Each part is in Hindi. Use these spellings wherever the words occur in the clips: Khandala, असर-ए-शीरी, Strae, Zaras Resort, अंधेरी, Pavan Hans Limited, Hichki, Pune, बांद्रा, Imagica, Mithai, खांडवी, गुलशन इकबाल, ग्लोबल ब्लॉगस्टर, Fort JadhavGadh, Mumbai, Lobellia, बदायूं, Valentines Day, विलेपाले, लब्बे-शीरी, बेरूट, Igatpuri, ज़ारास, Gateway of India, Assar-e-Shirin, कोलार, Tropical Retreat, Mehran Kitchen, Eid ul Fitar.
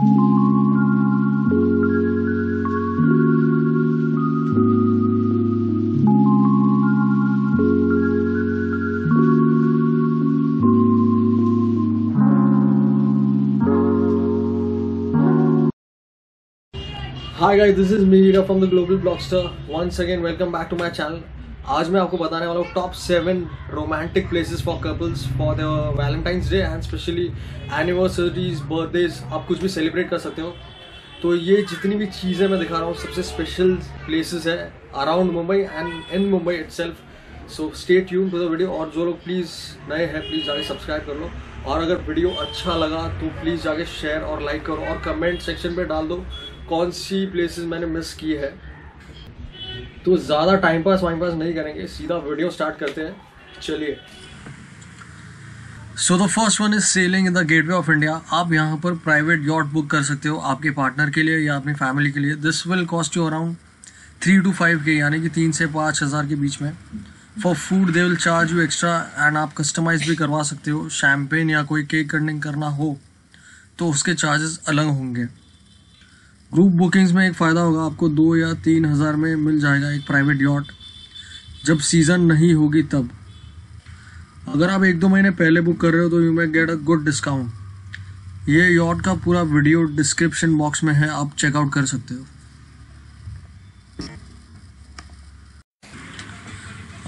Hi guys, this is Meera from the ग्लोबल ब्लॉगस्टर। Once again welcome back to my channel. आज मैं आपको बताने वाला हूँ top 7 romantic places for couples for the Valentine's day and specially anniversaries, birthdays, आप कुछ भी सेलिब्रेट कर सकते हो। तो ये जितनी भी चीज़ें मैं दिखा रहा हूँ सबसे स्पेशल प्लेसेस है around Mumbai and in Mumbai itself. So stay tune to the video. और जो लोग प्लीज़ नए हैं प्लीज़ जाके सब्सक्राइब कर लो, और अगर वीडियो अच्छा लगा तो प्लीज़ जाके शेयर और लाइक करो, और कमेंट सेक्शन पर डाल दो कौन सी प्लेसेस मैंने मिस की है। तो ज़्यादा टाइम पास नहीं करेंगे, सीधा वीडियो स्टार्ट करते हैं, चलिए। So the first one is sailing in the gateway of India. आप यहाँ पर प्राइवेट यॉट बुक कर सकते हो आपके पार्टनर के लिए या अपनी फैमिली के लिए। This will cost you around 3 to 5K, यानी कि 3 से 5 हज़ार के बीच में। For food they will charge you extra, and आप कस्टमाइज भी करवा सकते हो। शैम्पेन या कोई केक कटिंग करना हो तो उसके चार्जेस अलग होंगे। ग्रुप बुकिंग्स में एक फ़ायदा होगा, आपको 2 या 3 हज़ार में मिल जाएगा एक प्राइवेट यॉट, जब सीज़न नहीं होगी तब। अगर आप 1-2 महीने पहले बुक कर रहे हो तो you may get a good discount. ये यॉट का पूरा वीडियो डिस्क्रिप्शन बॉक्स में है, आप चेकआउट कर सकते हो।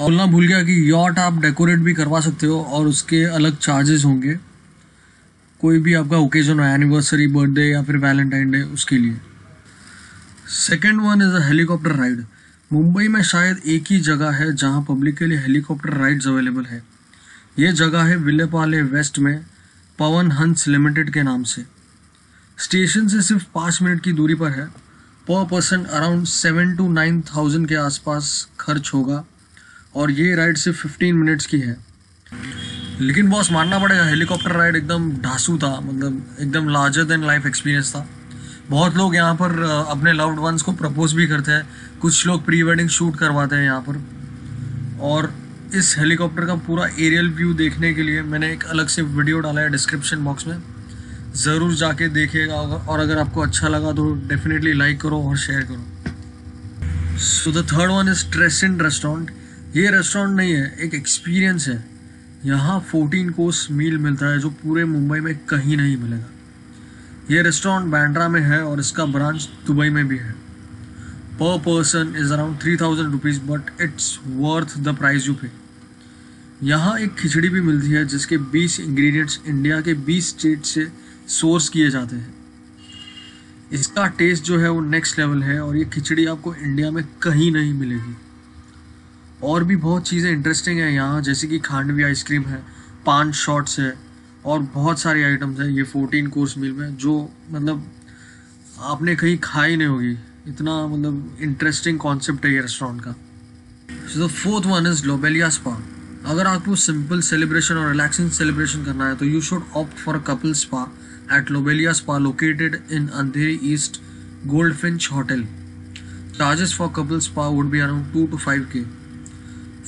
और ना भूल गया कि यॉट आप डेकोरेट भी करवा सकते हो और उसके अलग चार्जेस होंगे, कोई भी आपका ओकेजन हो, एनिवर्सरी, बर्थडे या फिर वैलेंटाइन डे, उसके लिए। Second one is a helicopter ride. Mumbai में शायद एक ही जगह है जहां पब्लिक के लिए हेलीकॉप्टर राइड्स अवेलेबल है। ये जगह है विलेपाले वेस्ट में, पवन हंस लिमिटेड के नाम से। स्टेशन से सिर्फ 5 मिनट की दूरी पर है। पर पर्सन अराउंड 7 to 9 थाउजेंड के आसपास खर्च होगा, और ये राइड सिर्फ 15 मिनट्स की है। लेकिन बॉस मानना पड़ेगा, हेलीकॉप्टर राइड एकदम ढासू था, मतलब एकदम लार्जर देन लाइफ एक्सपीरियंस था। बहुत लोग यहाँ पर अपने लव्ड वंस को प्रपोज भी करते हैं, कुछ लोग प्री वेडिंग शूट करवाते हैं यहाँ पर। और इस हेलीकॉप्टर का पूरा एरियल व्यू देखने के लिए मैंने एक अलग से वीडियो डाला है डिस्क्रिप्शन बॉक्स में, ज़रूर जाके देखिएगा। और अगर आपको अच्छा लगा तो डेफिनेटली लाइक करो और शेयर करो। So the third one is stress in restaurant. ये रेस्टोरेंट नहीं है, एक एक्सपीरियंस है। यहाँ 14 कोर्स मील मिलता है जो पूरे मुंबई में कहीं नहीं मिलेगा। ये रेस्टोरेंट बांद्रा में है और इसका ब्रांच दुबई में भी है। पर person is around 3,000 rupees, but it's worth the price you pay. यहाँ एक खिचड़ी भी मिलती है जिसके 20 इंग्रेडिएंट्स इंडिया के 20 स्टेट से सोर्स किए जाते हैं। इसका टेस्ट जो है वो नेक्स्ट लेवल है, और ये खिचड़ी आपको इंडिया में कहीं नहीं मिलेगी। और भी बहुत चीज़ें इंटरेस्टिंग है यहाँ, जैसे कि खांडवी आइसक्रीम है, पान शॉट्स है, और बहुत सारी आइटम्स हैं ये 14 कोर्स मील में, जो मतलब आपने कहीं खाई नहीं होगी। इतना मतलब इंटरेस्टिंग कॉन्सेप्ट है ये रेस्टोरेंट का। So the fourth one is Lobelia spa. अगर आपको सिंपल सेलिब्रेशन और रिलैक्सिंग सेलिब्रेशन करना है तो you should opt for couple spa at Lobelia spa located in अंधेरी East Goldfinch hotel. Charges for couple spa would be around 2 to 5K।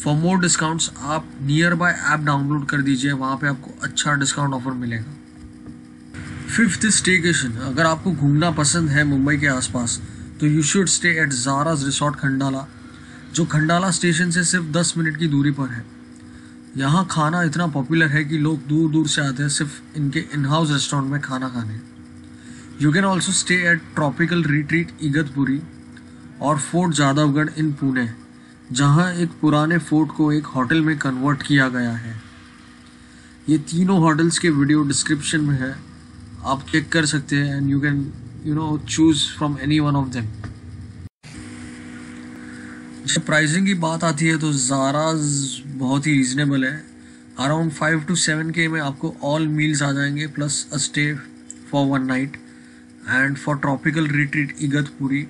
For more discounts आप नियर बाय ऐप डाउनलोड कर दीजिए, वहाँ पे आपको अच्छा डिस्काउंट ऑफर मिलेगा। Fifth is staycation. अगर आपको घूमना पसंद है मुंबई के आसपास तो you should stay at ज़ारास resort Khandala, जो खंडाला स्टेशन से सिर्फ 10 मिनट की दूरी पर है। यहाँ खाना इतना पॉपुलर है कि लोग दूर दूर से आते हैं सिर्फ इनके इन हाउस रेस्टोरेंट में खाना खाने। You can also stay at Tropical Retreat Igatpuri और फोर्ट जाधवगढ़ इन पुणे, जहाँ एक पुराने फोर्ट को एक होटल में कन्वर्ट किया गया है। ये तीनों होटल्स के वीडियो डिस्क्रिप्शन में है, आप चेक कर सकते हैं, and you can choose from any one of them. जब प्राइसिंग की बात आती है तो ज़ारास बहुत ही रीजनेबल है। अराउंड 5 to 7K में आपको ऑल मील्स आ जाएंगे, plus a stay for 1 night. And for Tropical Retreat Igatpuri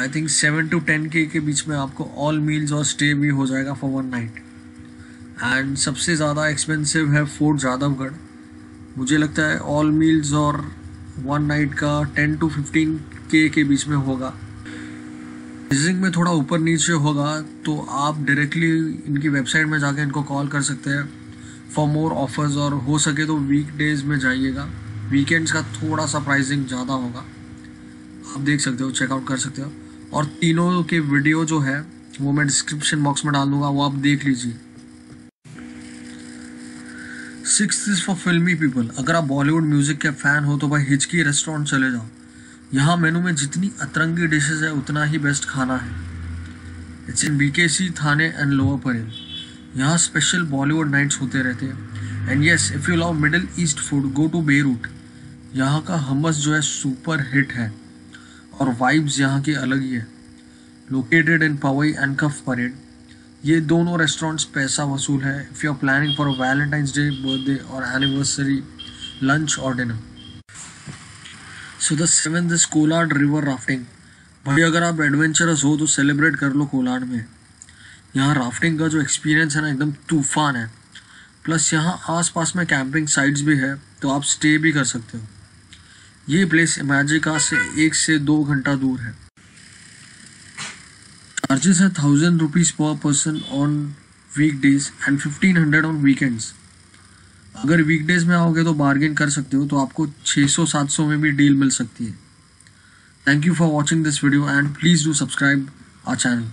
I think 7 to 10K के बीच में आपको ऑल मील्स और स्टे भी हो जाएगा फॉर 1 नाइट। एंड सबसे ज़्यादा एक्सपेंसिव है फोर्ट जाधवगढ़। मुझे लगता है ऑल मील्स और 1 नाइट का 10 to 15K के बीच में होगा। प्राइसिंग में थोड़ा ऊपर नीचे होगा तो आप डायरेक्टली इनकी वेबसाइट में जाकर इनको कॉल कर सकते हैं फॉर मोर ऑफर्स, और हो सके तो वीक डेज़ में जाइएगा, वीकेंड्स का थोड़ा सा प्राइसिंग ज़्यादा होगा, आप देख सकते हो, चेकआउट कर सकते हो। और तीनों के वीडियो जो है वो मैं डिस्क्रिप्शन बॉक्स में डाल दूंगा, वो आप देख लीजिए। 6th इज़ फॉर फिल्मी पीपल। अगर आप बॉलीवुड म्यूज़िक के फ़ैन हो तो भाई हिचकी रेस्टोरेंट चले जाओ। यहाँ मेनू में जितनी अतरंगी डिशेज है उतना ही बेस्ट खाना है। It's in BKC, Thane and Lower Parel. यहाँ स्पेशल बॉलीवुड नाइट्स होते रहते हैं। And yes, if you love Middle East food go to बेरूट। यहाँ का हमस जो है सुपर हिट है और वाइब्स यहाँ की अलग ही है। Located in Powai and Cuff Parade, ये दोनों रेस्टोरेंट्स पैसा वसूल है if you are planning for Valentine's day, birthday और एनिवर्सरी लंच और dinner. So the 7th is कोलार river rafting. भाई अगर आप एडवेंचरस हो तो सेलिब्रेट कर लो कोलार में। यहाँ राफ्टिंग का जो एक्सपीरियंस है ना एकदम तूफान है। प्लस यहाँ आसपास में कैंपिंग साइट्स भी है तो आप स्टे भी कर सकते हो। ये प्लेस इमेजिका से 1 से 2 घंटा दूर है। चार्जेस है 1000 रुपीज़ पर person on week days and 1500 on weekends. अगर वीकडेज में आओगे तो बार्गेन कर सकते हो, तो आपको 600-700 में भी डील मिल सकती है। Thank you for watching this video and please do subscribe our channel.